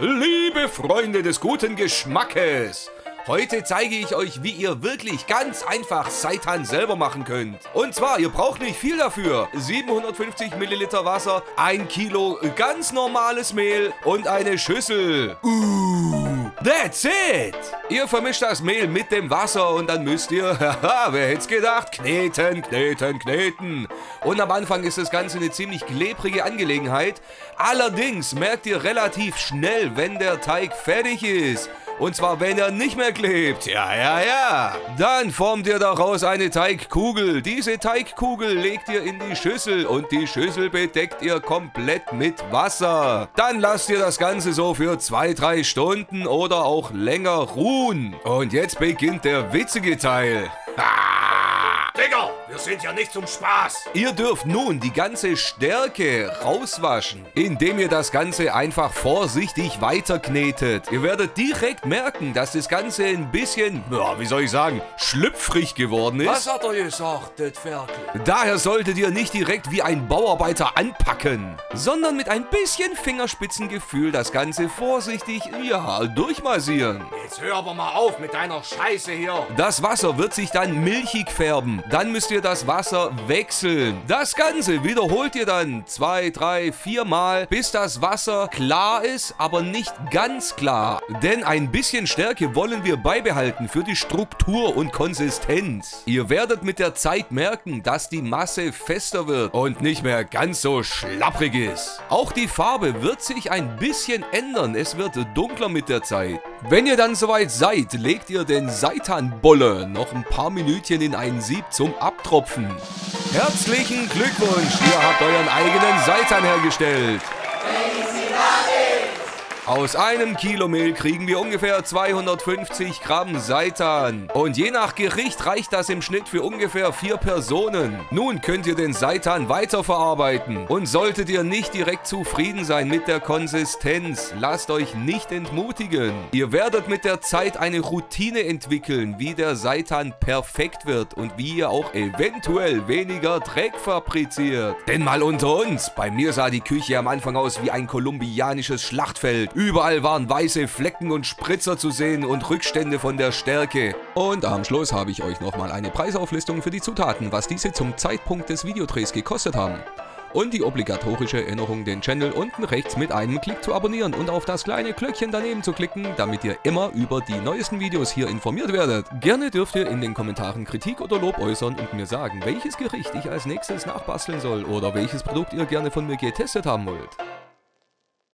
Liebe Freunde des guten Geschmackes, heute zeige ich euch, wie ihr wirklich ganz einfach Seitan selber machen könnt. Und zwar, ihr braucht nicht viel dafür. 750 Milliliter Wasser, 1 Kilo ganz normales Mehl und eine Schüssel. That's it! Ihr vermischt das Mehl mit dem Wasser und dann müsst ihr, haha, wer hätte es gedacht, kneten. Und am Anfang ist das Ganze eine ziemlich klebrige Angelegenheit. Allerdings merkt ihr relativ schnell, wenn der Teig fertig ist. Und zwar, wenn er nicht mehr klebt. Ja. Dann formt ihr daraus eine Teigkugel. Diese Teigkugel legt ihr in die Schüssel und die Schüssel bedeckt ihr komplett mit Wasser. Dann lasst ihr das Ganze so für 2-3 Stunden oder auch länger ruhen. Und jetzt beginnt der witzige Teil. Digga, wir sind ja nicht zum Spaß. Ihr dürft nun die ganze Stärke rauswaschen, indem ihr das Ganze einfach vorsichtig weiterknetet. Ihr werdet direkt merken, dass das Ganze ein bisschen, ja, wie soll ich sagen, schlüpfrig geworden ist. Was hat er gesagt, das Ferkel? Daher solltet ihr nicht direkt wie ein Bauarbeiter anpacken, sondern mit ein bisschen Fingerspitzengefühl das Ganze vorsichtig, ja, durchmassieren. Jetzt hör aber mal auf mit deiner Scheiße hier. Das Wasser wird sich dann milchig färben. Dann müsst ihr das Wasser wechseln. Das Ganze wiederholt ihr dann 2, 3, 4 Mal, bis das Wasser klar ist, aber nicht ganz klar. Denn ein bisschen Stärke wollen wir beibehalten für die Struktur und Konsistenz. Ihr werdet mit der Zeit merken, dass die Masse fester wird und nicht mehr ganz so schlapprig ist. Auch die Farbe wird sich ein bisschen ändern. Es wird dunkler mit der Zeit. Wenn ihr dann soweit seid, legt ihr den Seitan-Bolle noch ein paar Minütchen in ein Sieb zum Abtropfen. Herzlichen Glückwunsch, ihr habt euren eigenen Seitan hergestellt. Aus einem Kilo Mehl kriegen wir ungefähr 250 Gramm Seitan. Und je nach Gericht reicht das im Schnitt für ungefähr 4 Personen. Nun könnt ihr den Seitan weiterverarbeiten. Und solltet ihr nicht direkt zufrieden sein mit der Konsistenz, lasst euch nicht entmutigen. Ihr werdet mit der Zeit eine Routine entwickeln, wie der Seitan perfekt wird und wie ihr auch eventuell weniger Dreck fabriziert. Denn mal unter uns, bei mir sah die Küche am Anfang aus wie ein kolumbianisches Schlachtfeld. Überall waren weiße Flecken und Spritzer zu sehen und Rückstände von der Stärke. Und am Schluss habe ich euch nochmal eine Preisauflistung für die Zutaten, was diese zum Zeitpunkt des Videodrehs gekostet haben. Und die obligatorische Erinnerung, den Channel unten rechts mit einem Klick zu abonnieren und auf das kleine Glöckchen daneben zu klicken, damit ihr immer über die neuesten Videos hier informiert werdet. Gerne dürft ihr in den Kommentaren Kritik oder Lob äußern und mir sagen, welches Gericht ich als nächstes nachbasteln soll oder welches Produkt ihr gerne von mir getestet haben wollt.